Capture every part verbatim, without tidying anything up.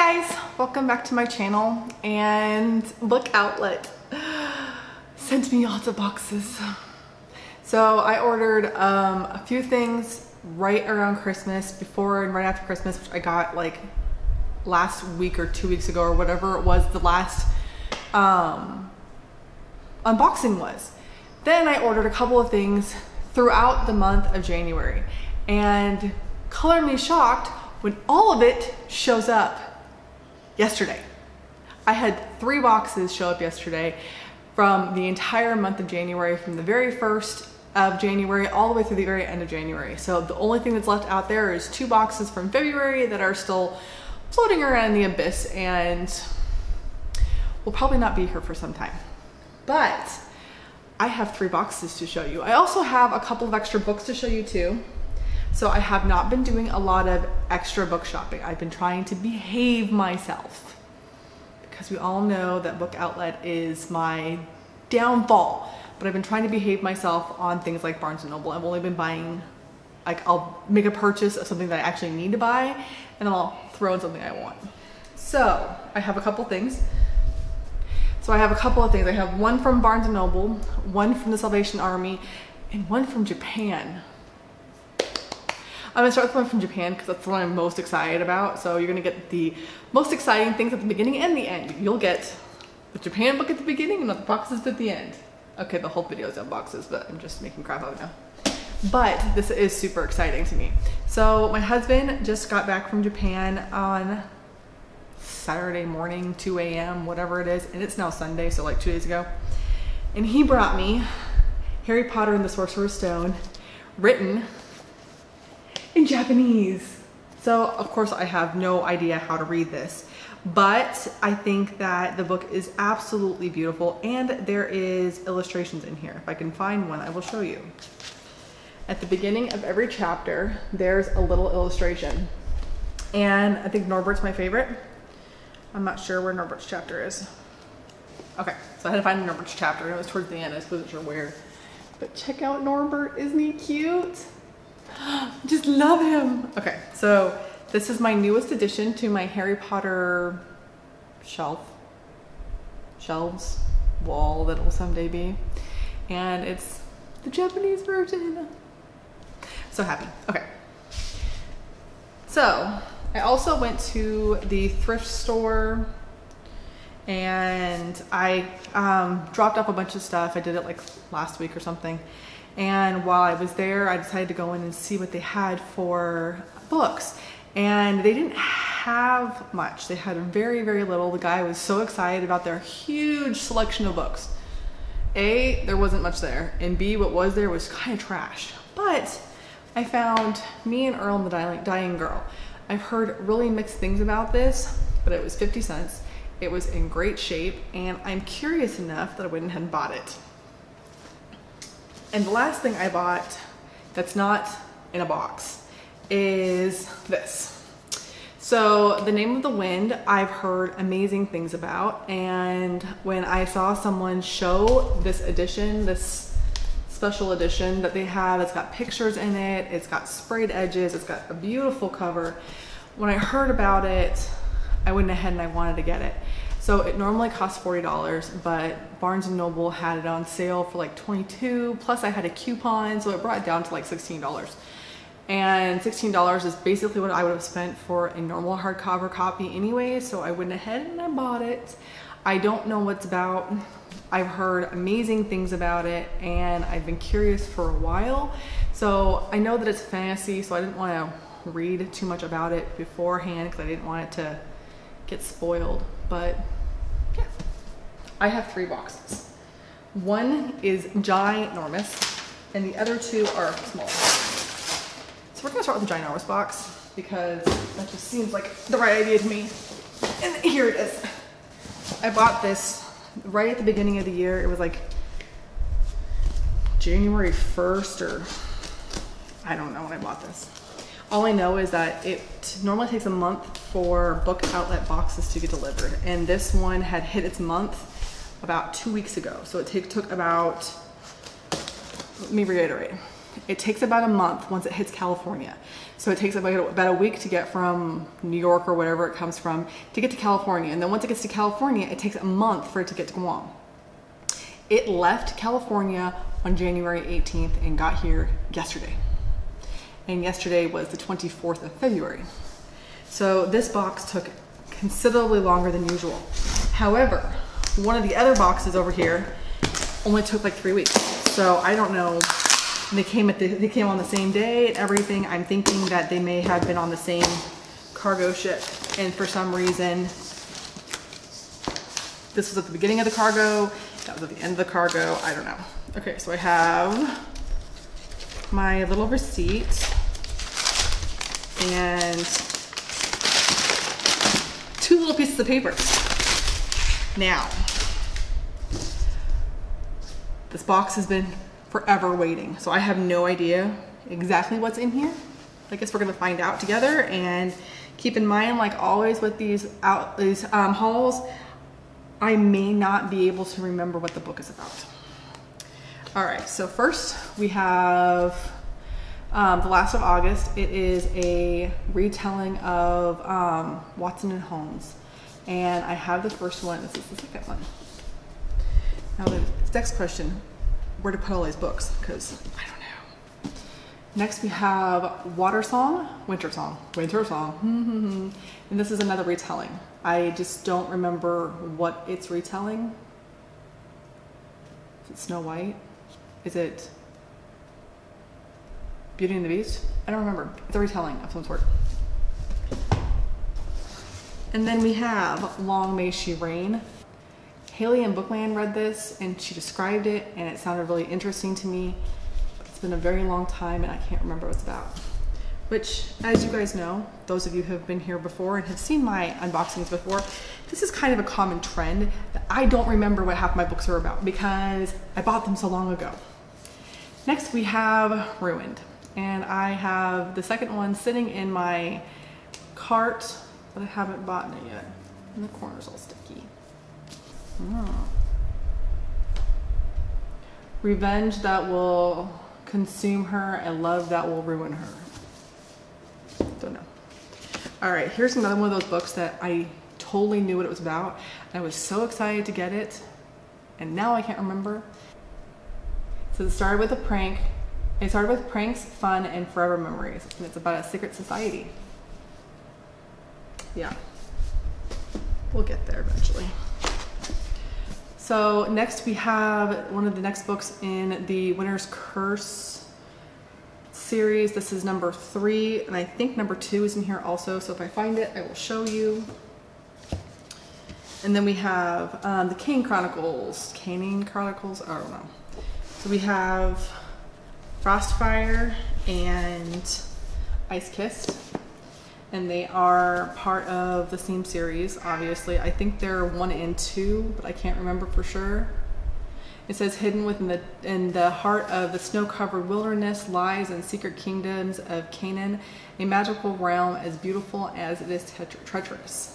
Hi guys, welcome back to my channel. And Book Outlet sent me lots of boxes. So I ordered um, a few things right around Christmas, before and right after Christmas, which I got like last week or two weeks ago or whatever it was the last um, unboxing was. Then I ordered a couple of things throughout the month of January, and color me shocked when all of it shows up yesterday. I had three boxes show up yesterday from the entire month of January, from the very first of January all the way through the very end of January. So the only thing that's left out there is two boxes from February that are still floating around in the abyss and will probably not be here for some time. But I have three boxes to show you. I also have a couple of extra books to show you too. So I have not been doing a lot of extra book shopping. I've been trying to behave myself because we all know that Book Outlet is my downfall, but I've been trying to behave myself on things like Barnes and Noble. I've only been buying, like, I'll make a purchase of something that I actually need to buy and then I'll throw in something I want. So I have a couple things. So I have a couple of things. I have one from Barnes and Noble, one from the Salvation Army, and one from Japan. I'm gonna start with one from Japan because that's the one I'm most excited about. So you're gonna get the most exciting things at the beginning and the end. You'll get the Japan book at the beginning and the boxes at the end. Okay, the whole video is on boxes, but I'm just making crap out now. But this is super exciting to me. So my husband just got back from Japan on Saturday morning, two A M, whatever it is, and it's now Sunday, so like two days ago. And he brought me Harry Potter and the Sorcerer's Stone, written in Japanese. So of course I have no idea how to read this, but I think that the book is absolutely beautiful, and there is illustrations in here. If I can find one, I will show you. At the beginning of every chapter, there's a little illustration, and I think Norbert's my favorite. I'm not sure where Norbert's chapter is. Okay, so I had to find Norbert's chapter, and it was towards the end. I just wasn't sure where, but check out Norbert. Isn't he cute? Just love him. Okay, so this is my newest addition to my Harry Potter shelf, shelves, wall that will someday be, and it's the Japanese version. So happy. Okay. So I also went to the thrift store and I um, dropped off a bunch of stuff. I did it like last week or something. And while I was there, I decided to go in and see what they had for books. And they didn't have much. They had very, very little. The guy was so excited about their huge selection of books. A, there wasn't much there. And B, what was there was kind of trash. But I found Me and Earl and the Dying Girl. I've heard really mixed things about this, but it was fifty cents. It was in great shape, and I'm curious enough that I went ahead and bought it. And the last thing I bought that's not in a box is this. So The Name of the Wind, I've heard amazing things about. And when I saw someone show this edition, this special edition that they have, it's got pictures in it, it's got sprayed edges, it's got a beautiful cover. When I heard about it, I went ahead and I wanted to get it. So it normally costs forty dollars, but Barnes and Noble had it on sale for like twenty-two dollars, plus I had a coupon, so it brought it down to like sixteen dollars. And sixteen dollars is basically what I would have spent for a normal hardcover copy anyway, so I went ahead and I bought it. I don't know what it's about. I've heard amazing things about it, and I've been curious for a while. So I know that it's fantasy, so I didn't want to read too much about it beforehand because I didn't want it to get spoiled. But yeah, I have three boxes. One is ginormous and the other two are small. So we're gonna start with the ginormous box because that just seems like the right idea to me. And here it is. I bought this right at the beginning of the year. It was like January first, or I don't know when I bought this. All I know is that it normally takes a month for Book Outlet boxes to get delivered, and this one had hit its month about two weeks ago. So it take, took about, let me reiterate, It takes about a month once it hits California. So it takes about, about a week to get from New York or wherever it comes from to get to California. And then once it gets to California, it takes a month for it to get to Guam. It left California on January eighteenth and got here yesterday. And yesterday was the twenty-fourth of February. So this box took considerably longer than usual. However, one of the other boxes over here only took like three weeks. So I don't know. They came at the, they came on the same day and everything. I'm thinking that they may have been on the same cargo ship, and for some reason, this was at the beginning of the cargo. That was at the end of the cargo. I don't know. Okay, so I have my little receipt and two little pieces of paper. Now, this box has been forever waiting, so I have no idea exactly what's in here. I guess we're gonna find out together. And keep in mind, like always with these out these um, hauls, I may not be able to remember what the book is about. All right, so first we have um, The Last of August. It is a retelling of um, Watson and Holmes, and I have the first one. This is the second one. Now the next question: where to put all these books, because I don't know. Next we have Water Song, Winter Song, Winter Song. And this is another retelling. I just don't remember what it's retelling. Is it Snow White? Is it Beauty and the Beast? I don't remember. It's a retelling of some sort. And then we have Long May She Reign. Haley in Bookland read this and she described it, and it sounded really interesting to me. It's been a very long time and I can't remember what it's about. Which, as you guys know, those of you who have been here before and have seen my unboxings before, this is kind of a common trend that I don't remember what half my books are about because I bought them so long ago. Next we have Ruined, and I have the second one sitting in my cart, but I haven't bought it yet. And the corner's all sticky. Mm. Revenge that will consume her and love that will ruin her. Don't know. All right, here's another one of those books that I totally knew what it was about. I was so excited to get it, and now I can't remember. So it started with a prank. It started with pranks, fun, and forever memories. And it's about a secret society. Yeah. We'll get there eventually. So next we have one of the next books in the Winter's Curse series. This is number three, and I think number two is in here also. So if I find it, I will show you. And then we have um, the Kane Chronicles. Kane Chronicles, I don't know. So we have Frostfire and Ice Kissed, and they are part of the same series, obviously. I think they're one and two, but I can't remember for sure. It says, hidden within the, in the heart of the snow-covered wilderness lies in secret kingdoms of Canaan, a magical realm as beautiful as it is tetr treacherous.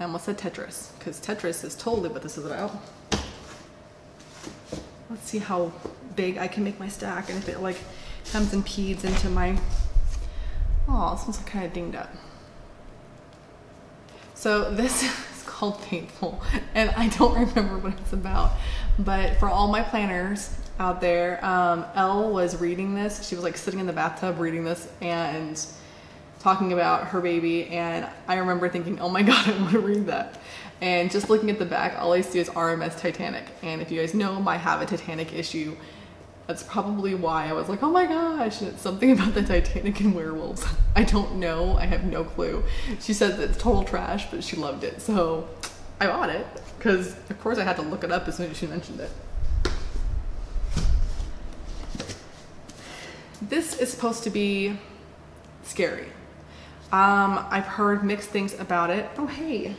I almost said Tetris, because Tetris is totally what this is about. Let's see how big I can make my stack, and if it like comes and peeds into my... Oh, this one's kind of dinged up. So this is called Painful, and I don't remember what it's about. But for all my planners out there, um, Elle was reading this. She was like sitting in the bathtub reading this and talking about her baby. And I remember thinking, oh my God, I want to read that. And just looking at the back, all I see is R M S Titanic. And if you guys know, I have a Titanic issue. That's probably why I was like, oh my gosh, it's something about the Titanic and werewolves. I don't know, I have no clue. She says it's total trash, but she loved it. So I bought it, because of course I had to look it up as soon as she mentioned it. This is supposed to be scary. Um, I've heard mixed things about it. Oh, hey.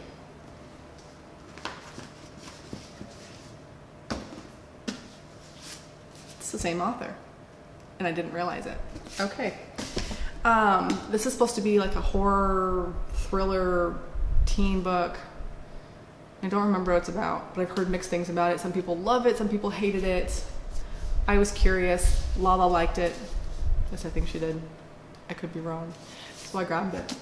The same author, and I didn't realize it. Okay, um, this is supposed to be like a horror thriller teen book. I don't remember what it's about, but I've heard mixed things about it. Some people love it, some people hated it. I was curious. Lala liked it. Yes, I think she did. I could be wrong. So I grabbed it.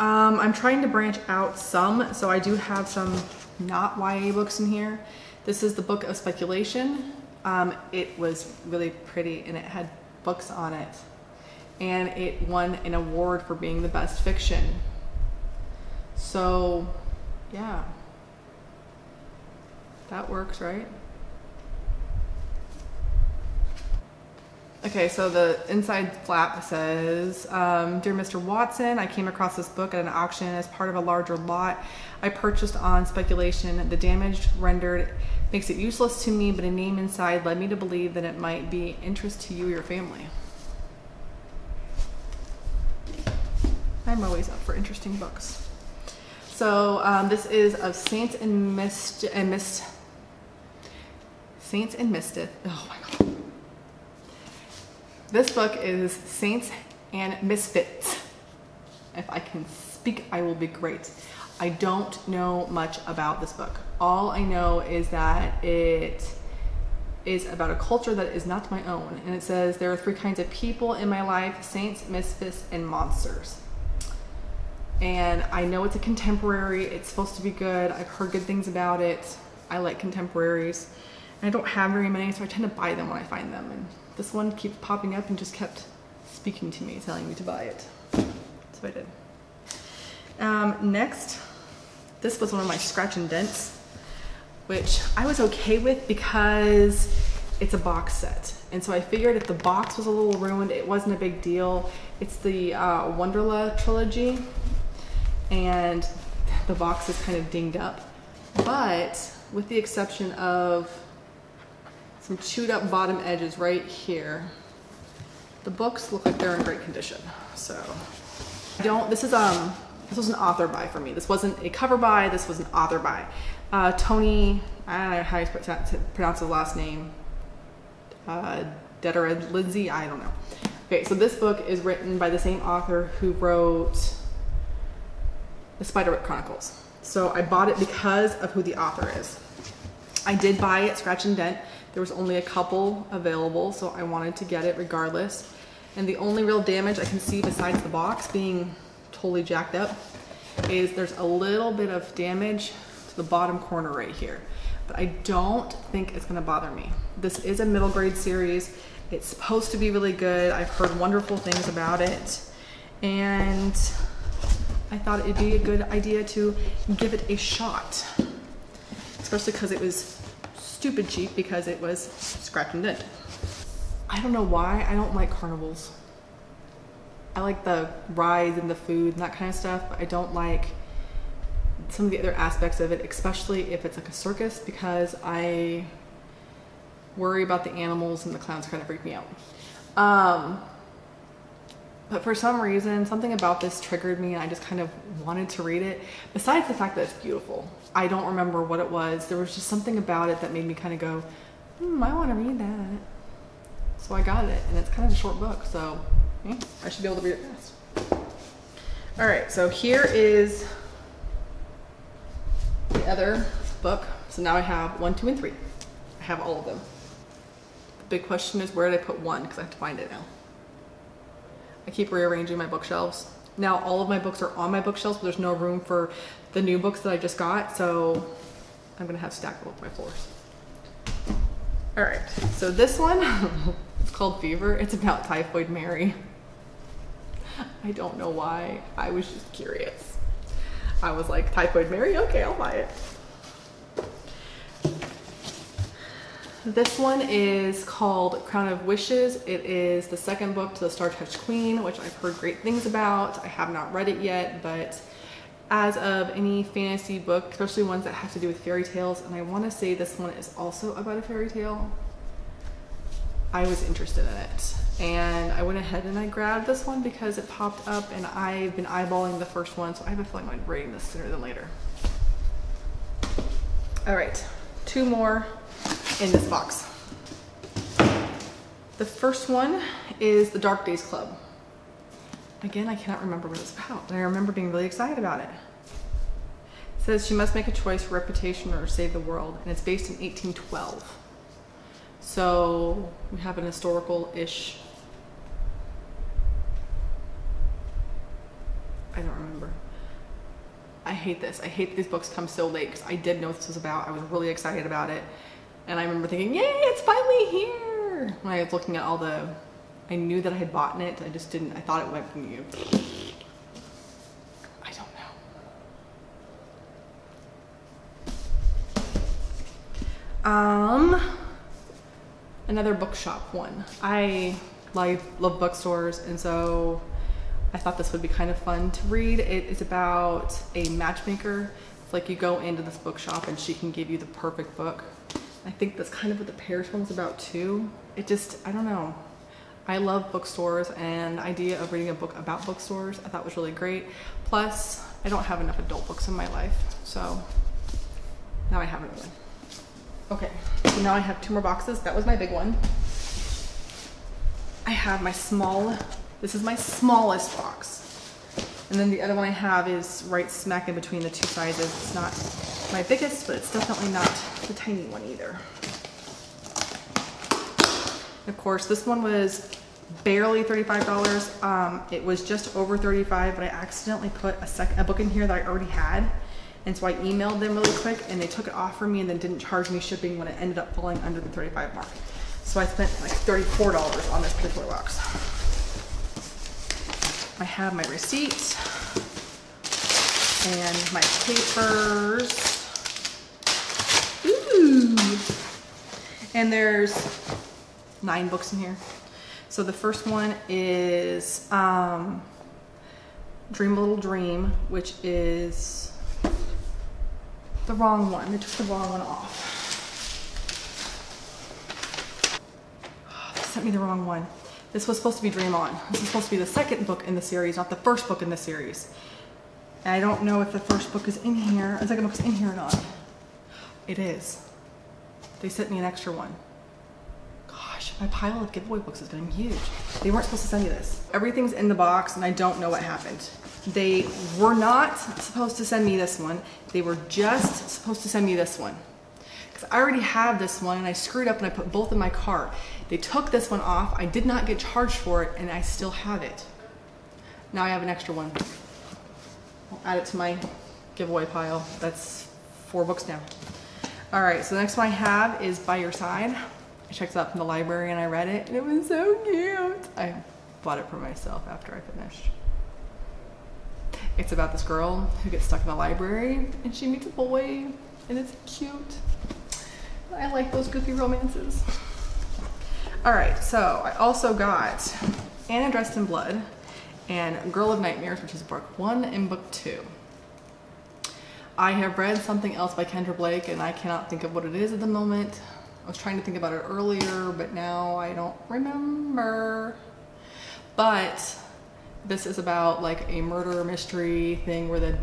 Um, I'm trying to branch out some, so I do have some not Y A books in here. This is the Book of Speculation. Um, it was really pretty and it had books on it. And it won an award for being the best fiction. So, yeah. That works, right? Okay, so the inside flap says, um, Dear Mister Watson, I came across this book at an auction as part of a larger lot I purchased on speculation. The damage rendered makes it useless to me, but a name inside led me to believe that it might be of interest to you or your family. I'm always up for interesting books. So um, this is of Saints and Mist and Mist Saints and Misfits. Oh my God. This book is Saints and Misfits. If I can speak, I will be great. I don't know much about this book. All I know is that it is about a culture that is not my own. And it says, there are three kinds of people in my life, saints, misfits, and monsters. And I know it's a contemporary. It's supposed to be good. I've heard good things about it. I like contemporaries. And I don't have very many, so I tend to buy them when I find them. And this one keeps popping up and just kept speaking to me, telling me to buy it. So I did. Um, next, this was one of my scratch and dents, which I was okay with because it's a box set. And so I figured if the box was a little ruined, it wasn't a big deal. It's the uh, Wunderla trilogy, and the box is kind of dinged up. But with the exception of some chewed up bottom edges right here, the books look like they're in great condition. So don't, this is, um, this was an author buy for me. This wasn't a cover buy, this was an author buy. Uh, Tony, I don't know how you pronounce his last name. Uh, Deterred Lindsay, I don't know. Okay, so this book is written by the same author who wrote The Spiderwick Chronicles. So I bought it because of who the author is. I did buy it scratch and dent. There was only a couple available, so I wanted to get it regardless. And the only real damage I can see besides the box being totally jacked up is there's a little bit of damage to the bottom corner right here. But I don't think it's gonna bother me. This is a middle grade series. It's supposed to be really good. I've heard wonderful things about it. And I thought it'd be a good idea to give it a shot. Especially because it was stupid cheap because it was scratch and dent. I don't know why I don't like carnivals. I like the rides and the food and that kind of stuff, but I don't like some of the other aspects of it, especially if it's like a circus, because I worry about the animals and the clowns kind of freak me out. Um, but for some reason, something about this triggered me and I just kind of wanted to read it. Besides the fact that it's beautiful. I don't remember what it was. There was just something about it that made me kind of go, hmm, I want to read that. So I got it, and it's kind of a short book, so eh, I should be able to read it fast. All right, so here is the other book. So now I have one, two, and three. I have all of them. The big question is where did I put one, because I have to find it now. I keep rearranging my bookshelves. Now all of my books are on my bookshelves, but there's no room for the new books that I just got, so I'm gonna have stacked up my floors. All right, so this one, it's called Fever. It's about Typhoid Mary. I don't know why, I was just curious. I was like, Typhoid Mary? Okay, I'll buy it. This one is called Crown of Wishes. It is the second book to the Star-Touched Queen, which I've heard great things about. I have not read it yet, but as of any fantasy book, especially ones that have to do with fairy tales, and I want to say this one is also about a fairy tale, I was interested in it. And I went ahead and I grabbed this one because it popped up and I've been eyeballing the first one, so I have a feeling I'm reading this sooner than later. All right, two more in this box. The first one is The Dark Days Club. Again, I cannot remember what it's about. I remember being really excited about it. It says she must make a choice for reputation or save the world, and it's based in eighteen twelve. So we have an historical-ish. I don't remember. I hate this. I hate that these books come so late because I did know what this was about. I was really excited about it. And I remember thinking, yay, it's finally here. When I was looking at all the, I knew that I had bought it. I just didn't, I thought it went from you. I don't know. Um, another bookshop one. I like, love bookstores, and so I thought this would be kind of fun to read. It is about a matchmaker. It's like you go into this bookshop and she can give you the perfect book. I think that's kind of what the Paris one's about too. It just, I don't know. I love bookstores, and the idea of reading a book about bookstores I thought was really great. Plus, I don't have enough adult books in my life, so now I have another one. Okay, so now I have two more boxes. That was my big one. I have my small, this is my smallest box. And then the other one I have is right smack in between the two sizes. It's not my biggest, but it's definitely not the tiny one either. Of course, this one was barely thirty-five dollars. Um, it was just over thirty-five dollars, but I accidentally put a, sec a book in here that I already had. And so I emailed them really quick, and they took it off for me and then didn't charge me shipping when it ended up falling under the thirty-five dollars mark. So I spent like thirty-four dollars on this particular box. I have my receipts and my papers. Ooh! And there's nine books in here. So the first one is um, Dream a Little Dream, which is the wrong one. They took the wrong one off. Oh, they sent me the wrong one. This was supposed to be Dream On. This is supposed to be the second book in the series, not the first book in the series. And I don't know if the first book is in here, or the second book is in here or not. It is. They sent me an extra one. My pile of giveaway books has been huge. They weren't supposed to send you this. Everything's in the box, and I don't know what happened. They were not supposed to send me this one. They were just supposed to send me this one. Because I already have this one, and I screwed up, and I put both in my cart. They took this one off. I did not get charged for it, and I still have it. Now I have an extra one. I'll add it to my giveaway pile. That's four books now. All right, so the next one I have is By Your Side. I checked it out from the library and I read it, and it was so cute. I bought it for myself after I finished. It's about this girl who gets stuck in the library and she meets a boy, and it's cute. I like those goofy romances. All right, so I also got Anna Dressed in Blood and Girl of Nightmares, which is book one and book two. I have read something else by Kendra Blake, and I cannot think of what it is at the moment. I was trying to think about it earlier, but now I don't remember. But this is about like a murder mystery thing where the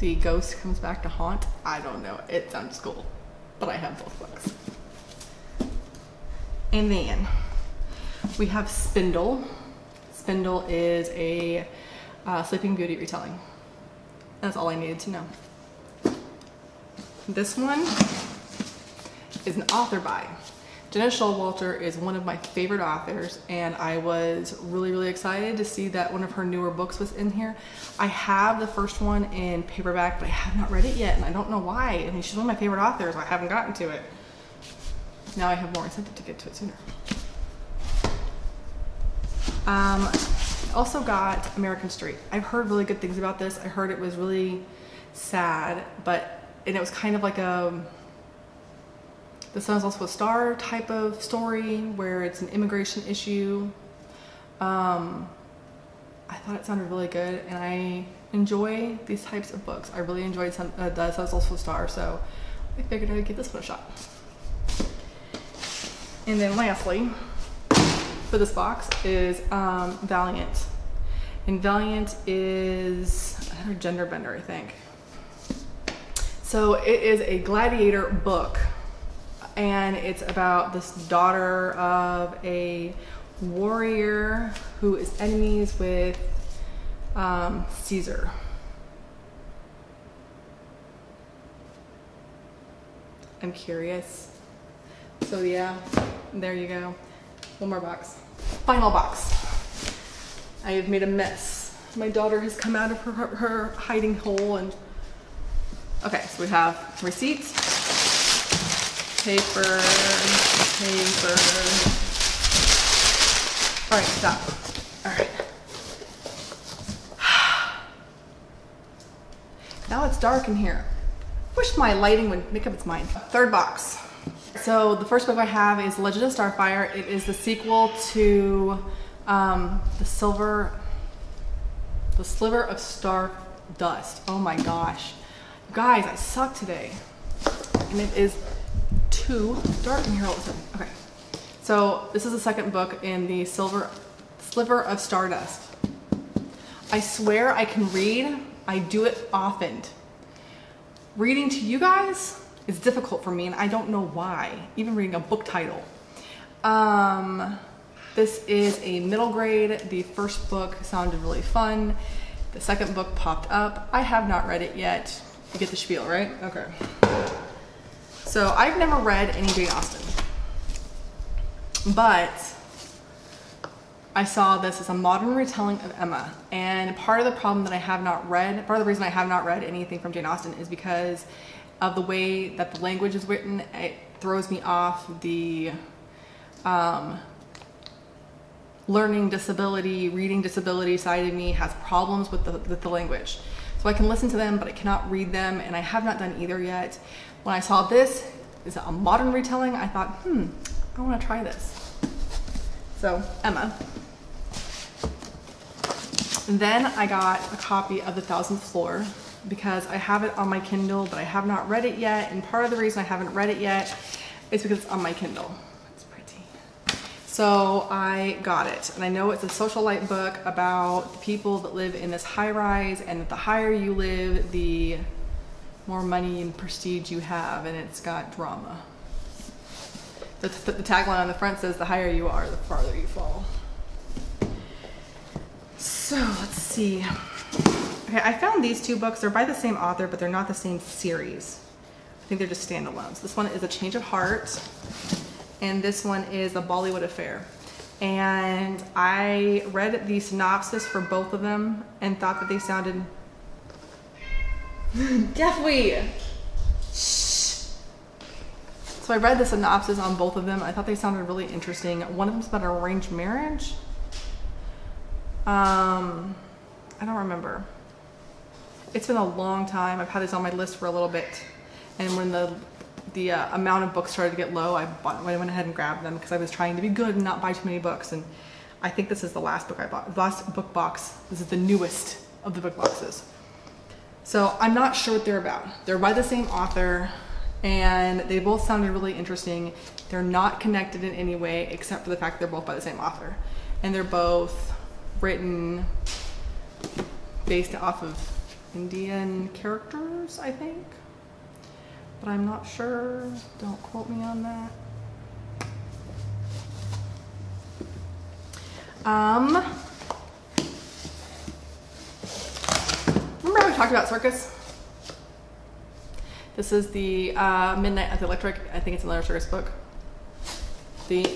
the ghost comes back to haunt. I don't know. It sounds cool, but I have both books. And then we have Spindle. Spindle is a uh, Sleeping Beauty retelling. That's all I needed to know. This one is an author by. Jenna Schulwalter is one of my favorite authors, and I was really, really excited to see that one of her newer books was in here. I have the first one in paperback, but I have not read it yet, and I don't know why. I mean, she's one of my favorite authors. I haven't gotten to it. Now I have more incentive to get to it sooner. Um, I also got American Street. I've heard really good things about this. I heard it was really sad, but, and it was kind of like a The Sun is Also a Star type of story where it's an immigration issue. Um, I thought it sounded really good, and I enjoy these types of books. I really enjoyed some, uh, The Sun is Also a Star, so I figured I'd give this one a shot. And then lastly, for this box is um, Valiant. And Valiant is another gender bender, I think. So it is a gladiator book. And it's about this daughter of a warrior who is enemies with um, Caesar. I'm curious. So yeah, there you go. One more box. Final box. I have made a mess. My daughter has come out of her, her, her hiding hole and... Okay, so we have receipts, paper, paper. All right, stop. All right. Now it's dark in here. Wish my lighting would make up its mind. Third box. So the first book I have is Legend of Starfire. It is the sequel to um, the Silver, the Sliver of Star Dust. Oh my gosh. You guys, I suck today. And it is too dark in here all of a sudden. Okay. So this is the second book in the Silver Sliver of Stardust. I swear I can read. I do it often. Reading to you guys is difficult for me, and I don't know why. Even reading a book title. Um, this is a middle grade. The first book sounded really fun. The second book popped up. I have not read it yet. You get the spiel, right? Okay. So I've never read any Jane Austen, but I saw this as a modern retelling of Emma. And part of the problem that I have not read, part of the reason I have not read anything from Jane Austen is because of the way that the language is written. It throws me off the um, learning disability, reading disability side of me has problems with the, with the language. So I can listen to them, but I cannot read them, and I have not done either yet. When I saw this, is a modern retelling, I thought, hmm, I want to try this. So, Emma. And then I got a copy of The Thousandth Floor because I have it on my Kindle, but I have not read it yet. And part of the reason I haven't read it yet is because it's on my Kindle. It's pretty. So I got it. And I know it's a socialite book about the people that live in this high rise, and that the higher you live, the more money and prestige you have. And it's got drama. The, the, the tagline on the front says, the higher you are, the farther you fall. So let's see. Okay, I found these two books. They're by the same author, but they're not the same series. I think they're just standalones. This one is A Change of Heart, and this one is The Bollywood Affair. And I read the synopsis for both of them and thought that they sounded... Deathwee! So I read the synopsis on both of them. I thought they sounded really interesting. One of them's about an arranged marriage. Um, I don't remember. It's been a long time. I've had this on my list for a little bit. And when the the uh, amount of books started to get low, I, bought, I went ahead and grabbed them because I was trying to be good and not buy too many books. And I think this is the last book I bought. Last book box. This is the newest of the book boxes. So I'm not sure what they're about. They're by the same author, and they both sounded really interesting. They're not connected in any way except for the fact they're both by the same author, and they're both written based off of Indian characters, I think, but I'm not sure. Don't quote me on that. Um, remember how we talked about Circus? This is the uh, Midnight at the Electric. I think it's another Circus book. The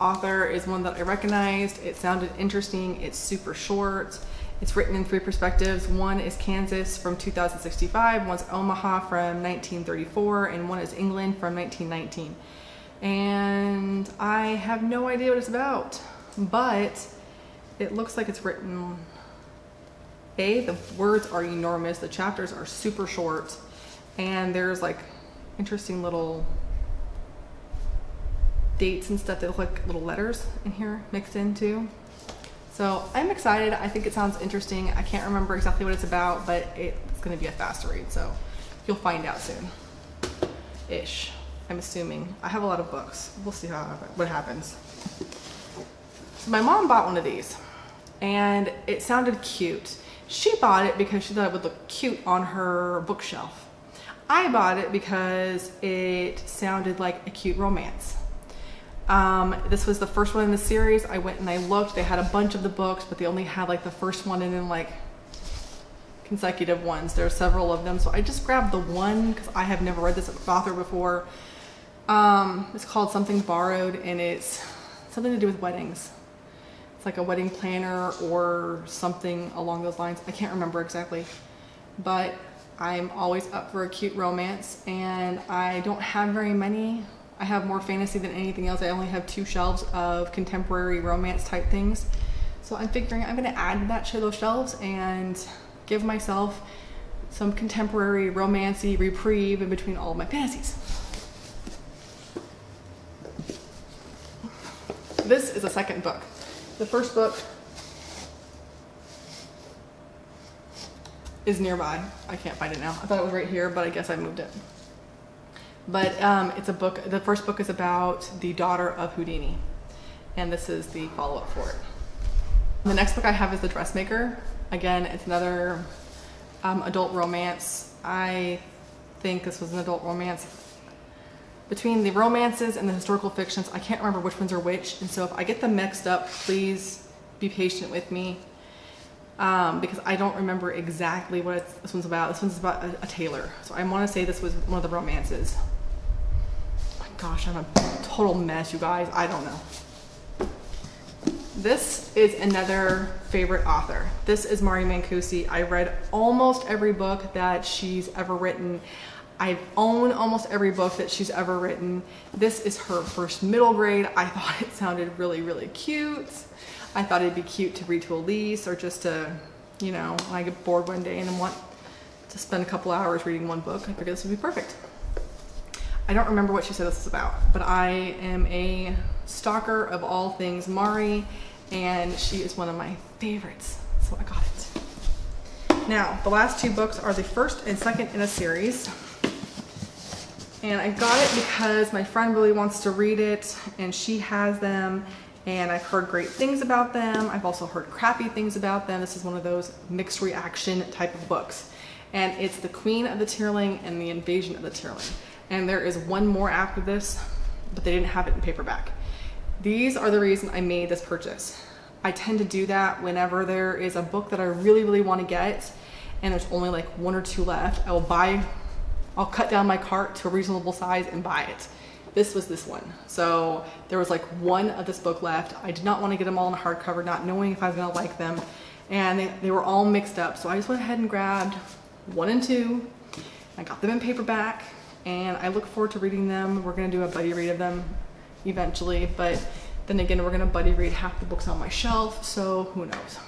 author is one that I recognized. It sounded interesting. It's super short. It's written in three perspectives. One is Kansas from two thousand sixty-five, one's Omaha from nineteen thirty-four, and one is England from nineteen nineteen. And I have no idea what it's about, but it looks like it's written... A, the words are enormous. The chapters are super short. And there's like interesting little dates and stuff that look like little letters in here mixed in too. So I'm excited. I think it sounds interesting. I can't remember exactly what it's about, but it's going to be a fast read. So you'll find out soon ish. I'm assuming. I have a lot of books. We'll see how what happens. So my mom bought one of these and it sounded cute. She bought it because she thought it would look cute on her bookshelf. I bought it because it sounded like a cute romance. Um, this was the first one in the series. I went and I looked. They had a bunch of the books, but they only had like the first one and then like consecutive ones. There are several of them. So I just grabbed the one because I have never read this author before. Um, it's called Something Borrowed, and it's something to do with weddings. It's like a wedding planner or something along those lines. I can't remember exactly, but I'm always up for a cute romance, and I don't have very many. I have more fantasy than anything else. I only have two shelves of contemporary romance type things. So I'm figuring I'm gonna add that to those shelves and give myself some contemporary romancy reprieve in between all of my fantasies. This is a second book. The first book is nearby. I can't find it now. I thought it was right here, but I guess I moved it. But um, it's a book. The first book is about the daughter of Houdini, and this is the follow-up for it. The next book I have is The Dressmaker. Again, it's another um, adult romance. I think this was an adult romance. Between the romances and the historical fictions, I can't remember which ones are which, and so if I get them mixed up, please be patient with me, um, because I don't remember exactly what it's, this one's about. This one's about a, a tailor, so I want to say this was one of the romances. Oh my gosh, I'm a total mess, you guys. I don't know. This is another favorite author. This is Mari Mancusi. I read almost every book that she's ever written. I own almost every book that she's ever written. This is her first middle grade. I thought it sounded really, really cute. I thought it'd be cute to read to Elise, or just to, you know, when I get bored one day and I want to spend a couple hours reading one book, I figured this would be perfect. I don't remember what she said this is about, but I am a stalker of all things Mari, and she is one of my favorites, so I got it. Now, the last two books are the first and second in a series, and I got it because my friend really wants to read it, and she has them, and I've heard great things about them. I've also heard crappy things about them. This is one of those mixed reaction type of books, and it's The Queen of the Tearling and The Invasion of the Tearling, and there is one more after this, but they didn't have it in paperback. These are the reason I made this purchase. I tend to do that whenever there is a book that I really, really want to get and there's only like one or two left. I will buy, I'll cut down my cart to a reasonable size and buy it. This was this one. So there was like one of this book left. I did not want to get them all in hardcover, not knowing if I was going to like them. And they, they were all mixed up. So I just went ahead and grabbed one and two. I got them in paperback and I look forward to reading them. We're going to do a buddy read of them eventually, but then again, we're gonna buddy read half the books on my shelf, so who knows.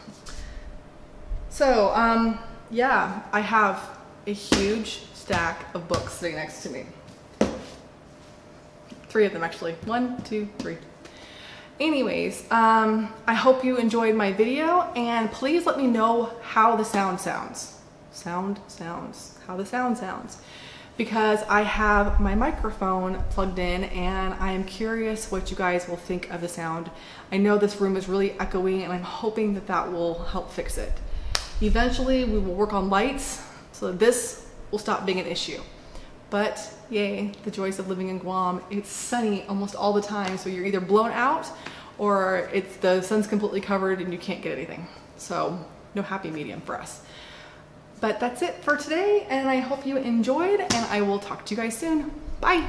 So um yeah, I have a huge stack of books sitting next to me. Three of them, actually. One, two, three. Anyways, um I hope you enjoyed my video, and please let me know how the sound sounds sound sounds how the sound sounds, because I have my microphone plugged in and I am curious what you guys will think of the sound. I know this room is really echoey and I'm hoping that that will help fix it. Eventually we will work on lights so that this will stop being an issue. But yay, the joys of living in Guam. It's sunny almost all the time, so you're either blown out or it's the sun's completely covered and you can't get anything. So no happy medium for us. But that's it for today, and I hope you enjoyed, and I will talk to you guys soon. Bye!